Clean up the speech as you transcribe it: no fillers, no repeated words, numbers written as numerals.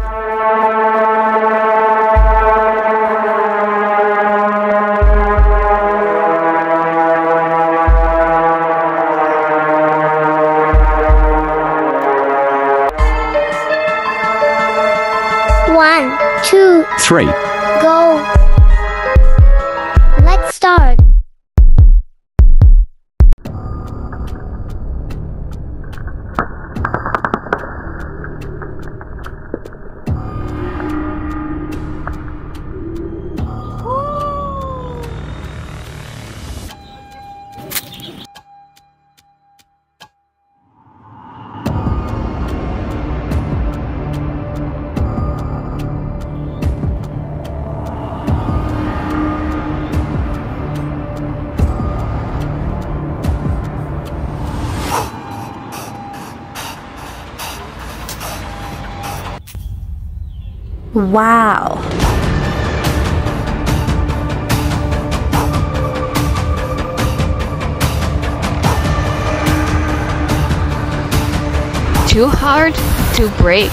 1, 2, 3. Go. Let's start. Wow! Too hard to break.